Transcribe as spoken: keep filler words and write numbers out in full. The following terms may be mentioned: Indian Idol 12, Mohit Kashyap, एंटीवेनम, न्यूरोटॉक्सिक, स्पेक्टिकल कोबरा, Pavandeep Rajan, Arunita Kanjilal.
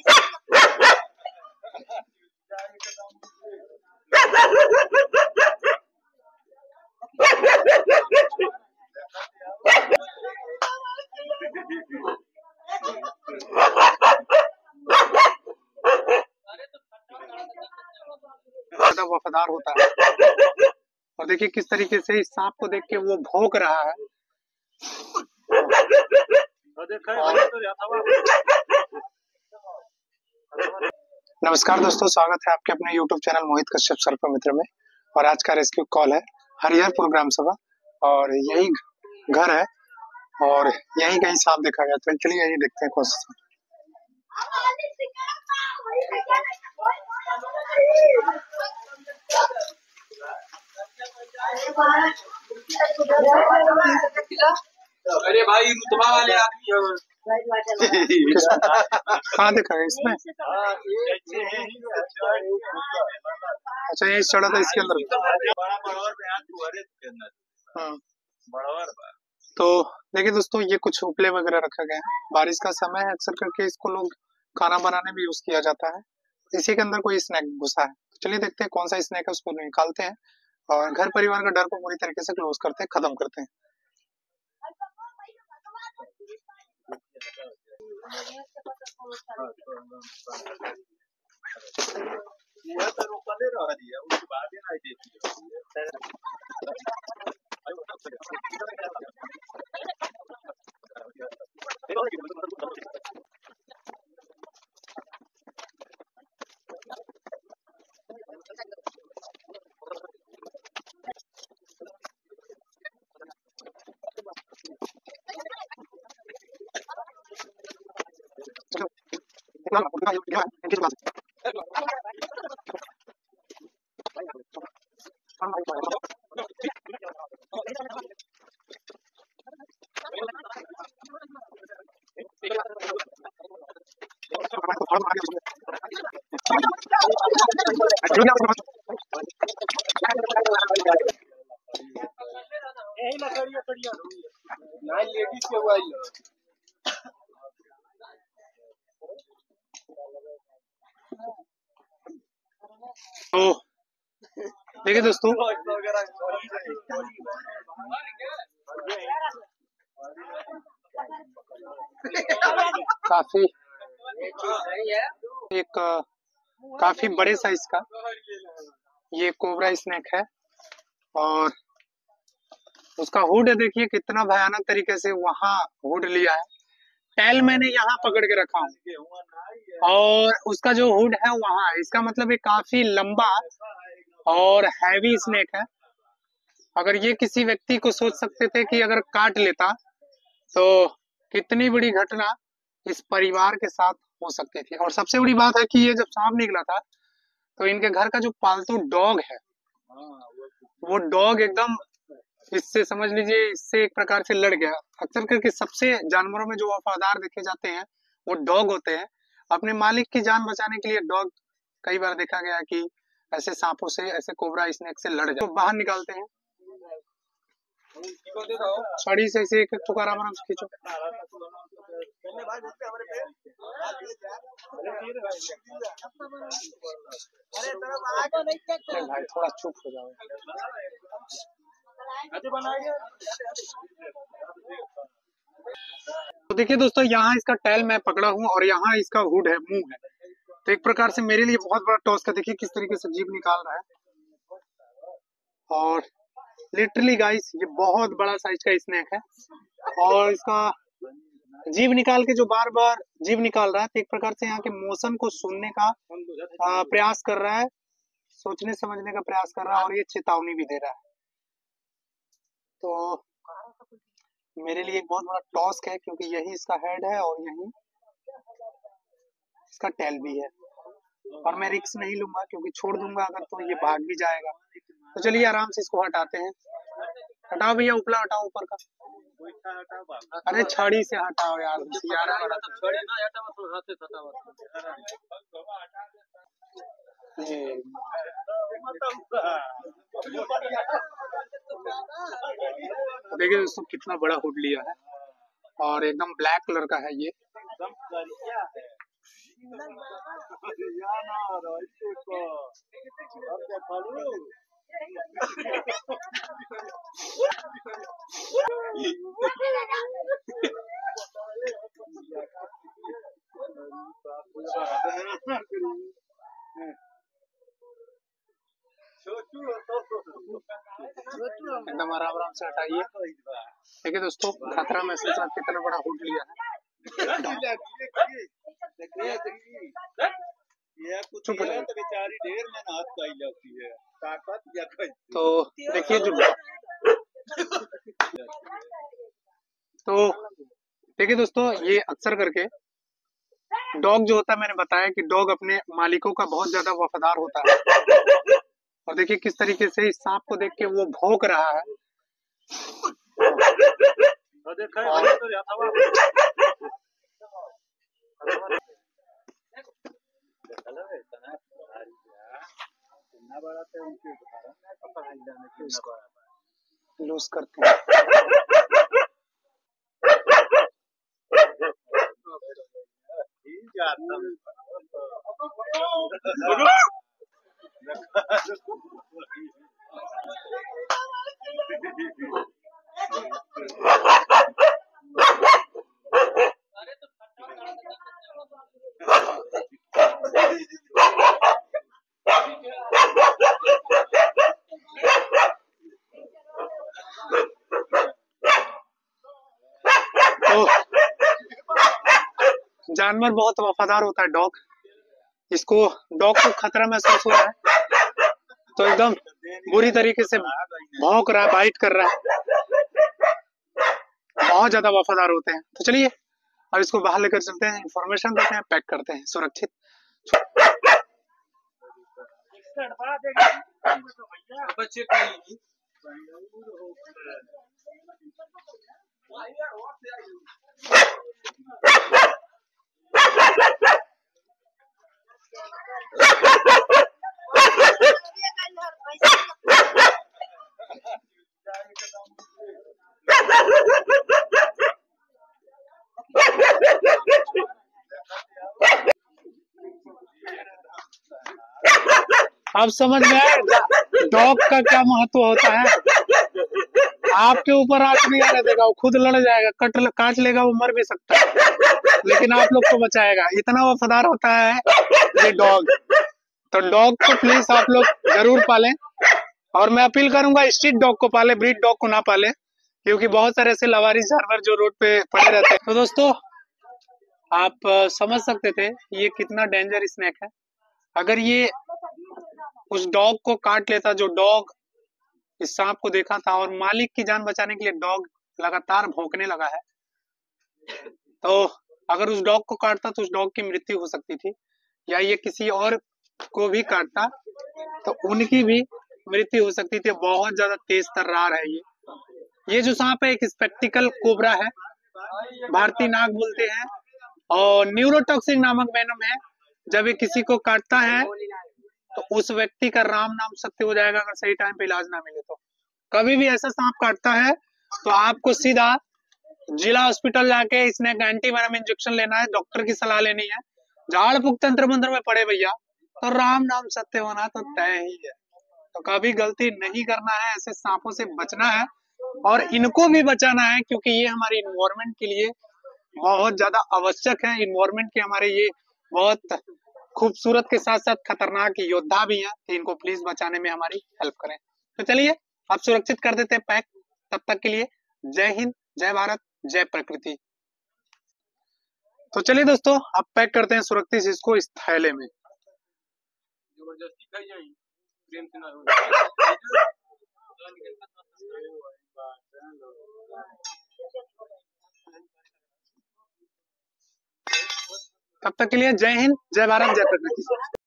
वफादार होता है। और देखिए किस तरीके से इस सांप को देख के वो भौंक रहा है। नमस्कार दोस्तों, स्वागत है आपके अपने यूट्यूब चैनल मोहित कश्यप सर्प मित्र में। और आज का रेस्क्यू कॉल है हरिहर प्रोग्राम सभा, और यही घर है और यही कहीं सांप देखा गया, तो चलिए यही देखते हैं कोशिश। अरे भाई रुतबा वाले आदमी कहाँ देखा गया इसमें? अच्छा, ये चढ़ा था इसके अंदर। तो देखिए दोस्तों, ये कुछ उपले वगैरह रखा गया है। बारिश का समय है, अक्सर करके इसको लोग खाना बनाने भी यूज किया जाता है। इसी के अंदर कोई स्नैक घुसा है, तो चलिए देखते हैं कौन सा स्नैक है, उसको निकालते हैं और घर परिवार का डर को पूरी तरीके से क्लोज करते हैं, खत्म करते हैं। लेडीज के हुआ तो देखिए दोस्तों, काफी एक काफी बड़े साइज का ये कोबरा स्नेक है और उसका हुड है। देखिए कितना भयानक तरीके से वहां हुड लिया है। टेल मैंने यहाँ पकड़ के रखा हूँ और उसका जो हुड है वहाँ, इसका मतलब ये काफी लंबा और हैवी स्नेक है। अगर ये किसी व्यक्ति को सोच सकते थे कि अगर काट लेता तो कितनी बड़ी घटना इस परिवार के साथ हो सकती थी। और सबसे बड़ी बात है कि ये जब सांप निकला था तो इनके घर का जो पालतू डॉग है वो डॉग एकदम इससे, समझ लीजिए, इससे एक प्रकार से लड़ गया। अक्सर करके सबसे जानवरों में जो वफादार देखे जाते हैं वो डॉग होते हैं। अपने मालिक की जान बचाने के लिए डॉग कई बार देखा गया कि ऐसे सांपों से, ऐसे कोबरा स्नेक से लड़ जाते हैं, तो बाहर निकालते हैं। छड़ी से इसे एक टुकड़ा आराम आराम से खींचो भाई, थोड़ा चुप हो जाओ। तो देखिए दोस्तों, यहाँ इसका टेल मैं पकड़ा हूँ और यहाँ इसका हुड है, मुंह है। तो एक प्रकार से मेरे लिए बहुत बड़ा टॉस का, देखिए किस तरीके से जीभ निकाल रहा है। और लिटरली गाइस, ये बहुत बड़ा साइज का स्नेक है और इसका जीभ निकाल के जो बार बार जीभ निकाल रहा है, तो एक प्रकार से यहाँ के मौसम को सुनने का प्रयास कर रहा है, सोचने समझने का प्रयास कर रहा है और ये चेतावनी भी दे रहा है। तो मेरे लिए एक बहुत बड़ा टॉस्क है क्योंकि यही इसका हेड है और यही इसका टेल भी है। और मैं रिस्क नहीं लूंगा क्योंकि छोड़ दूंगा अगर तो ये भाग भी जाएगा। तो चलिए आराम से इसको हटाते हैं। हटाओ भैया, उपला हटाओ, ऊपर का। अरे छड़ी से हटाओ यार, देखिए दोस्तों कितना बड़ा हुड लिया है और एकदम ब्लैक कलर का है ये। एकदम आराम आराम से हटाइए। देखिए दोस्तों, खतरा महसूस आप कितना बड़ा हुड लिया है। तो देखिए जो तो देखिए दोस्तों, ये अक्सर करके डॉग जो होता है, मैंने बताया कि डॉग अपने मालिकों का बहुत ज्यादा वफादार होता है। और देखिए किस तरीके से इस सांप को देख के वो भौंक रहा है। लूज करते हैं। जानवर बहुत वफादार होता है डॉग। इसको डॉग को खतरा महसूस हो रहा है तो एकदम बुरी तरीके से भौंक रहा है, बाइट कर रहा है। बहुत ज्यादा वफादार होते हैं। तो चलिए अब इसको बाहर लेकर चलते हैं, इंफॉर्मेशन देते हैं, पैक करते हैं सुरक्षित। आप समझ में आए डॉग का क्या महत्व होता है। आपके ऊपर हाथ नहीं आने देगा, वो खुद लड़ जाएगा, कट काट लेगा, वो मर भी सकता है, लेकिन आप लोग को बचाएगा। इतना वफादार होता है ये डॉग। तो डॉग को प्लीज आप लोग जरूर पालें। और मैं अपील करूंगा स्ट्रीट डॉग को पालें, ब्रीड डॉग को ना पालें, क्योंकि बहुत सारे ऐसे लावारिस जानवर जो रोड पे पड़े रहते हैं। तो दोस्तों आप समझ सकते थे ये कितना डेंजर स्नैक है। अगर ये उस डॉग को काट लेता जो डॉग इस सांप को देखा था, और मालिक की जान बचाने के लिए डॉग लगातार भौंकने लगा है, तो अगर उस डॉग को काटता तो उस डॉग की मृत्यु हो सकती थी, या ये किसी और को भी काटता तो उनकी भी मृत्यु हो सकती थी। बहुत ज्यादा तेज तर्रार है ये ये जो सांप है एक स्पेक्टिकल कोबरा है, भारतीय नाग बोलते हैं, और न्यूरोटॉक्सिक नामक वेनम है। जब ये किसी को काटता है तो उस व्यक्ति का राम नाम सत्य हो जाएगा अगर सही टाइम पे इलाज ना मिले तो। कभी भी ऐसा सांप काटता है तो आपको सीधा जिला हॉस्पिटल जाके इसने एंटीवेनम इंजेक्शन लेना है, डॉक्टर की सलाह लेनी है। झाड़ फूक तंत्र मंत्र में पड़े भैया, तो राम नाम सत्य होना तो तय ही है। तो कभी गलती नहीं करना है, ऐसे सांपों से बचना है और इनको भी बचाना है, क्योंकि ये हमारे इन्वायरमेंट के लिए बहुत ज्यादा आवश्यक है। इन्वायरमेंट के हमारे ये बहुत खूबसूरत के साथ साथ खतरनाक योद्धा भी हैं, तो इनको प्लीज बचाने में हमारी हेल्प करें। तो चलिए आप सुरक्षित कर देते हैं पैक। तब तक के लिए जय हिंद, जय भारत, जय प्रकृति। तो चलिए दोस्तों आप पैक करते हैं सुरक्षित इसको इस थैले में। तब तक के लिए जय हिंद, जय भारत, जय प्रकृति।